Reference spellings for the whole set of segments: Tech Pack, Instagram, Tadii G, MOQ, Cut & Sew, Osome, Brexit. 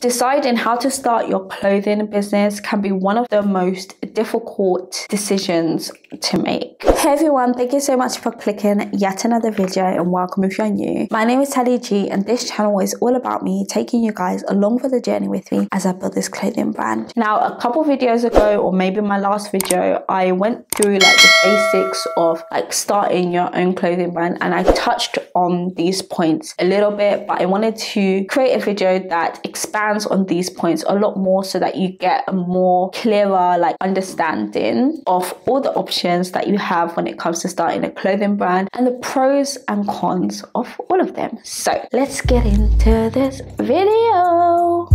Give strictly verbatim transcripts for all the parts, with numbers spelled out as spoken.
Deciding how to start your clothing business can be one of the most difficult decisions to make. Hey everyone, thank you so much for clicking yet another video and welcome if you're new. My name is Tadii G and this channel is all about me taking you guys along for the journey with me as I build this clothing brand. Now, a couple videos ago, or maybe my last video, I went through like the basics of like starting your own clothing brand and I touched on these points a little bit, but I wanted to create a video that expands on these points a lot more so that you get a more clearer like understanding of all the options that you have when it comes to starting a clothing brand and the pros and cons of all of them. So let's get into this video.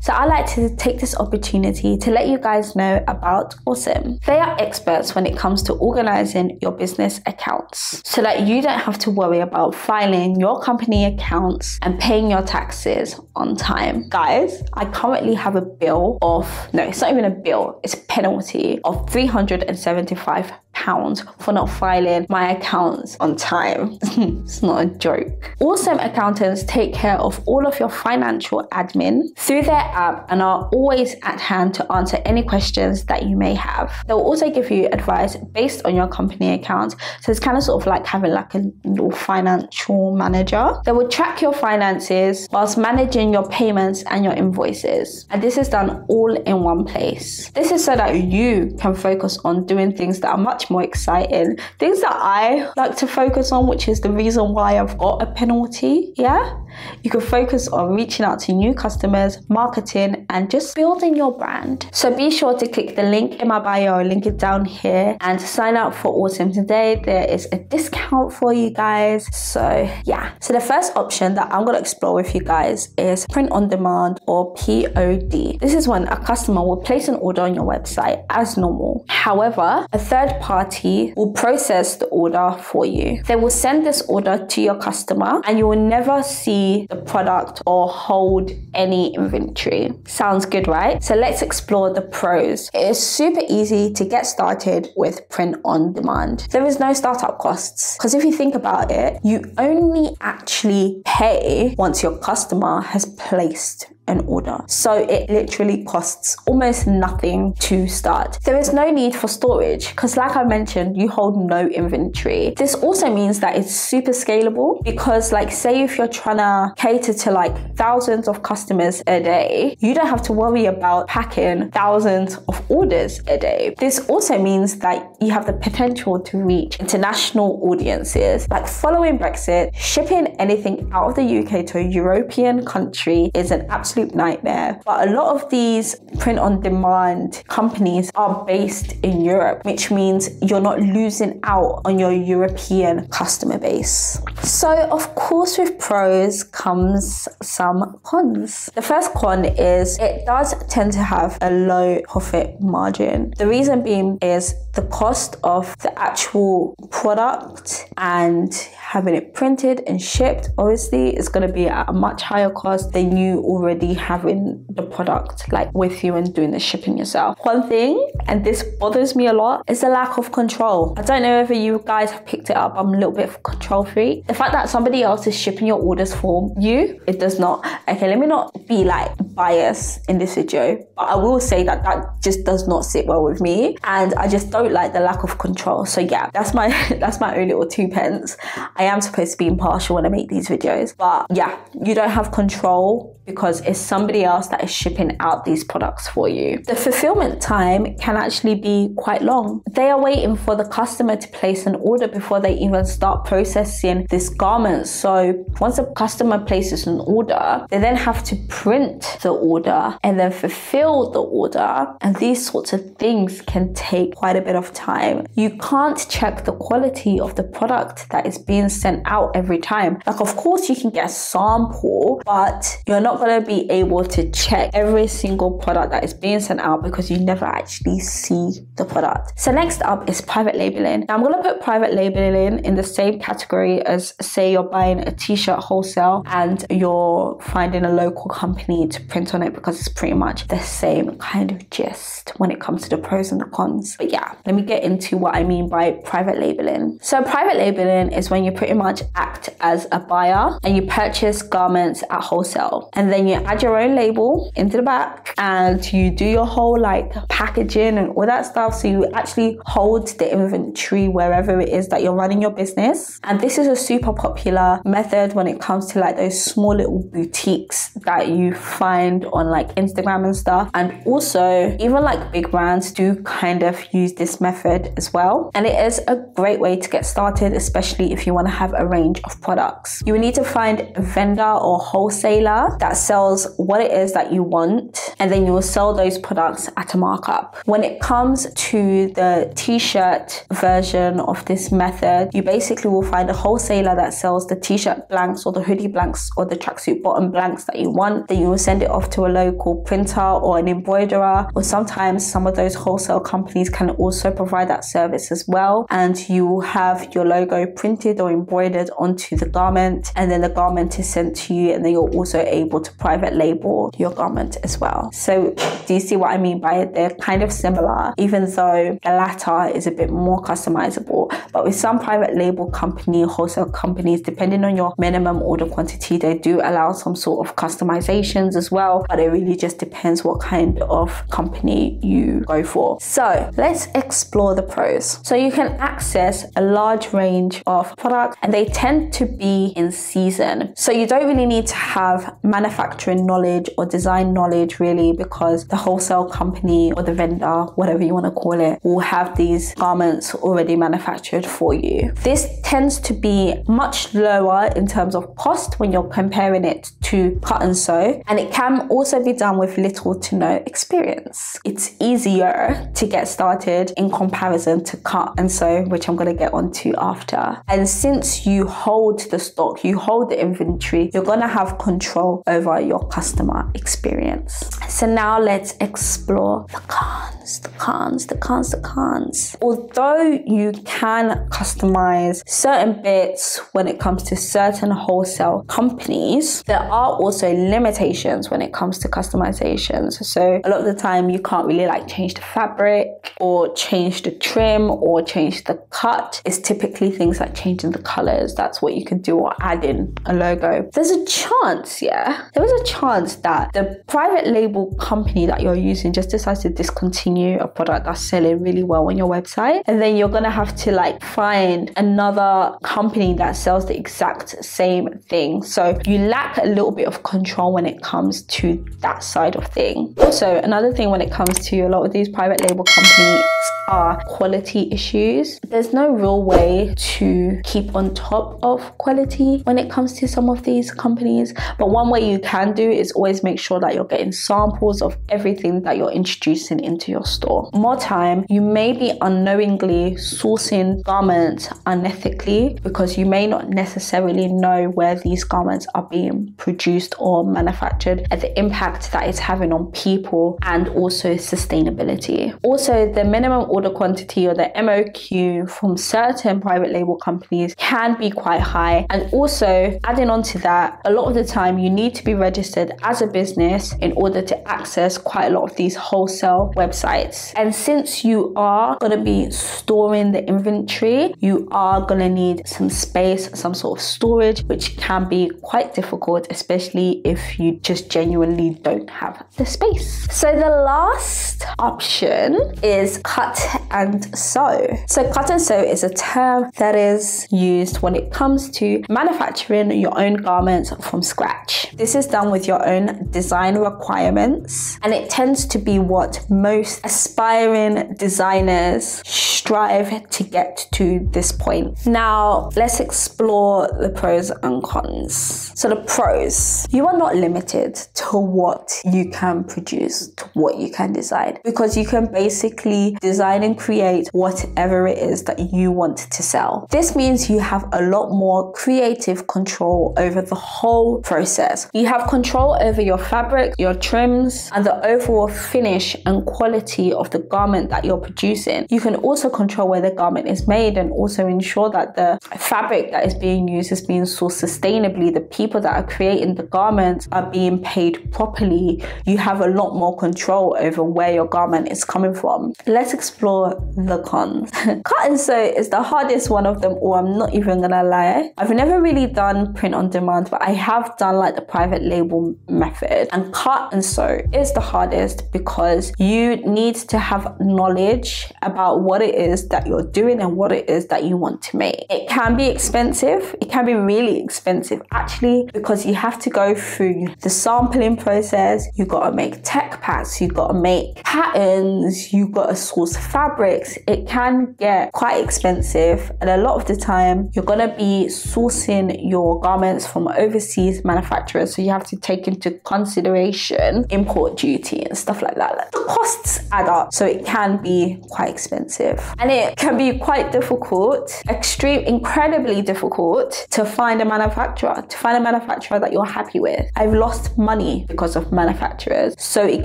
So I like to take this opportunity to let you guys know about Osome. They are experts when it comes to organizing your business accounts so that you don't have to worry about filing your company accounts and paying your taxes on time. Guys, I currently have a bill of, no, it's not even a bill, it's a penalty of three hundred and seventy-five pounds for not filing my accounts on time. It's not a joke. Osome accountants take care of all of your financial admin through their app and are always at hand to answer any questions that you may have. They'll also give you advice based on your company account, so it's kind of sort of like having like a little financial manager. They will track your finances whilst managing your payments and your invoices, and this is done all in one place. This is so that you can focus on doing things that are much more exciting, things that I like to focus on, which is the reason why I've got a penalty. Yeah, you can focus on reaching out to new customers, marketing, and just building your brand. So be sure to click the link in my bio, link it down here, and sign up for Osome today. There is a discount for you guys. So yeah, so the first option that I'm going to explore with you guys is print on demand, or P O D. This is when a customer will place an order on your website as normal. However, a third party Party will process the order for you. They will send this order to your customer and you will never see the product or hold any inventory. Sounds good, right? So let's explore the pros. It is super easy to get started with print on demand. There is no startup costs, because if you think about it, you only actually pay once your customer has placed an order. So it literally costs almost nothing to start. There is no need for storage because, like I mentioned, you hold no inventory. This also means that it's super scalable because, like, say if you're trying to cater to like thousands of customers a day, you don't have to worry about packing thousands of orders a day. This also means that you have the potential to reach international audiences. Like following Brexit, shipping anything out of the U K to a European country is an absolute nightmare, but a lot of these print on demand companies are based in Europe, which means you're not losing out on your European customer base. So of course with pros comes some cons. The first con is it does tend to have a low profit margin. The reason being is the cost of the actual product and having it printed and shipped obviously is going to be at a much higher cost than you already having the product like with you and doing the shipping yourself. One thing, and this bothers me a lot, is the lack of control. I don't know if you guys have picked it up, I'm a little bit of a control freak. The fact that somebody else is shipping your orders for you, it does not. Okay, let me not be like biased in this video, but I will say that that just does not sit well with me and I just don't like the lack of control. So yeah, that's my that's my own little two pence. I am supposed to be impartial when I make these videos, but yeah, you don't have control because it's somebody else that is shipping out these products for you. The fulfillment time can actually be quite long. They are waiting for the customer to place an order before they even start processing this garment. So once a customer places an order, they then have to print the order and then fulfill the order. And these sorts of things can take quite a bit of time. You can't check the quality of the product that is being sent out every time. Like, of course you can get a sample, but you're not going to be be able to check every single product that is being sent out because you never actually see the product. So next up is private labeling. Now I'm going to put private labeling in the same category as, say, you're buying a t-shirt wholesale and you're finding a local company to print on it, because it's pretty much the same kind of gist when it comes to the pros and the cons. But yeah, let me get into what I mean by private labeling. So private labeling is when you pretty much act as a buyer and you purchase garments at wholesale, and then you add your own label into the back and you do your whole like packaging and all that stuff. So you actually hold the inventory wherever it is that you're running your business. And this is a super popular method when it comes to like those small little boutiques that you find on like Instagram and stuff. And also even like big brands do kind of use this method as well. And it is a great way to get started, especially if you want to have a range of products. You will need to find a vendor or wholesaler that sells what it is that you want, and then you will sell those products at a markup. When it comes to the t-shirt version of this method, you basically will find a wholesaler that sells the t-shirt blanks or the hoodie blanks or the tracksuit bottom blanks that you want. Then you will send it off to a local printer or an embroiderer, or sometimes some of those wholesale companies can also provide that service as well. And you will have your logo printed or embroidered onto the garment, and then the garment is sent to you, and then you're also able to private label your garment as well. So do you see what I mean by it? They're kind of similar, even though the latter is a bit more customizable. But with some private label company, wholesale companies, depending on your minimum order quantity, they do allow some sort of customizations as well, but it really just depends what kind of company you go for. So let's explore the pros. So you can access a large range of products, and they tend to be in season. So you don't really need to have manufacturing knowledge or design knowledge really, because the wholesale company or the vendor, whatever you want to call it, will have these garments already manufactured for you. This tends to be much lower in terms of cost when you're comparing it to cut and sew, and it can also be done with little to no experience. It's easier to get started in comparison to cut and sew, which I'm going to get onto after. And since you hold the stock, you hold the inventory, you're going to have control over your customer experience. So now let's explore the cons, the cons, the cons, the cons. Although you can customize certain bits when it comes to certain wholesale companies, there are also limitations when it comes to customizations. So a lot of the time you can't really like change the fabric or change the trim or change the cut. It's typically things like changing the colors. That's what you can do, or adding a logo. There's a chance, yeah, there is a chance that the private label company that you're using just decides to discontinue a product that's selling really well on your website, and then you're gonna have to like find another company that sells the exact same thing. So you lack a little bit of control when it comes to that side of thing. Also, another thing when it comes to a lot of these private label companies are quality issues. There's no real way to keep on top of quality when it comes to some of these companies, but one way you can do is always make sure that you're getting samples of everything that you're introducing into your store. More time, you may be unknowingly sourcing garments unethically because you may not necessarily know where these garments are being produced or manufactured, and the impact that it's having on people and also sustainability. Also, the minimum order order quantity, or the M O Q, from certain private label companies can be quite high. And also, adding on to that, a lot of the time you need to be registered as a business in order to access quite a lot of these wholesale websites. And since you are going to be storing the inventory, you are going to need some space, some sort of storage, which can be quite difficult, especially if you just genuinely don't have the space. So the last option is cut and sew. So cut and sew is a term that is used when it comes to manufacturing your own garments from scratch. This is done with your own design requirements, and it tends to be what most aspiring designers strive to get to this point. Now let's explore the pros and cons. So the pros, you are not limited to what you can produce, to what you can design, because you can basically design and create whatever it is that you want to sell. This means you have a lot more creative control over the whole process. You have control control over your fabric, your trims, and the overall finish and quality of the garment that you're producing. You can also control where the garment is made and also ensure that the fabric that is being used is being sourced sustainably. The people that are creating the garments are being paid properly. You have a lot more control over where your garment is coming from. Let's explore the cons. Cut and sew is the hardest one of them all, I'm not even gonna lie. I've never really done print on demand, but I have done like the private label method, and cut and sew is the hardest because you need to have knowledge about what it is that you're doing and what it is that you want to make. It can be expensive, it can be really expensive actually, because you have to go through the sampling process, you gotta make tech packs, you gotta make patterns, you gotta source fabrics. It can get quite expensive, and a lot of the time you're gonna be sourcing your garments from overseas manufacturers, so you have to take into consideration import duty and stuff like that. The costs add up, so it can be quite expensive, and it can be quite difficult, extreme, incredibly difficult to find a manufacturer, to find a manufacturer that you're happy with. I've lost money because of manufacturers, so it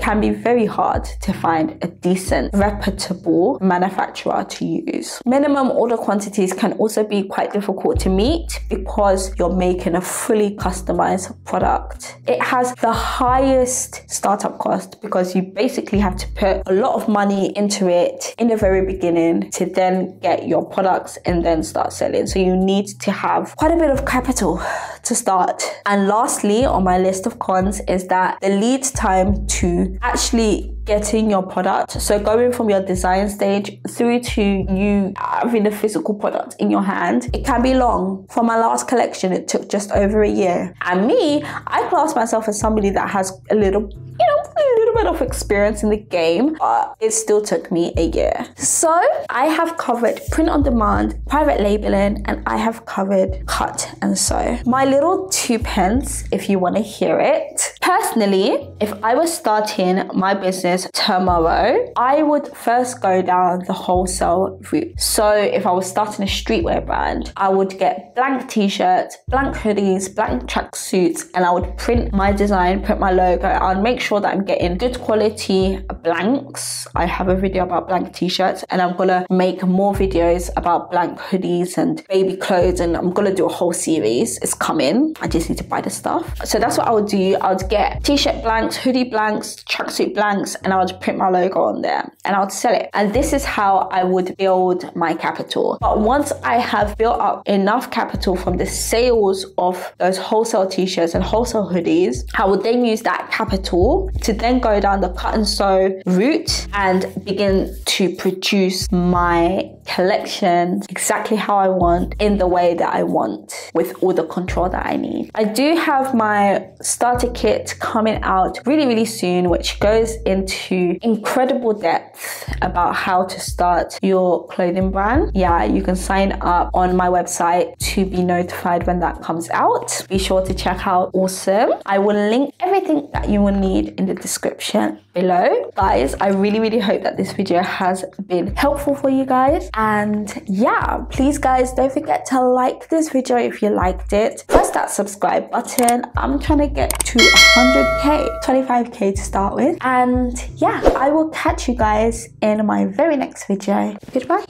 can be very hard to find a decent, reputable manufacturer to use. Minimum order quantities can also be quite difficult to meet because you're making a fully customized product. It has the highest startup cost because you basically have to put a lot of money into it in the very beginning to then get your products and then start selling. So you need to have quite a bit of capital to start. And lastly on my list of cons is that the lead time to actually getting your product, so going from your design stage through to you having a physical product in your hand, it can be long. For my last collection it took just over a year, and me, I class myself as somebody that has a little you know a little bit of experience in the game, but it still took me a year. So I have covered print on demand, private labeling, and I have covered cut and sew. My little two pence if you want to hear it. Personally, if I was starting my business tomorrow, I would first go down the wholesale route. So if I was starting a streetwear brand, I would get blank t-shirts, blank hoodies, blank tracksuits, and I would print my design, print my logo. I'd make sure that I'm getting good quality blanks. I have a video about blank t-shirts, and I'm gonna make more videos about blank hoodies and baby clothes, and I'm gonna do a whole series. It's coming. I just need to buy the stuff. So that's what I would do. I would get Get t-shirt blanks, hoodie blanks, tracksuit blanks, and I would print my logo on there and I would sell it. And this is how I would build my capital. But once I have built up enough capital from the sales of those wholesale t-shirts and wholesale hoodies, I would then use that capital to then go down the cut and sew route and begin to produce my collections exactly how I want, in the way that I want, with all the control that I need. I do have my starter kit coming out really really soon, which goes into incredible depth about how to start your clothing brand. Yeah, you can sign up on my website to be notified when that comes out. Be sure to check out Osome. I will link everything that you will need in the description below. Guys, I really really hope that this video has been helpful for you guys, and yeah, please guys, don't forget to like this video if you liked it. Press that subscribe button. I'm trying to get to one hundred K, twenty-five K to start with, and yeah, I will catch you guys in my very next video. Goodbye.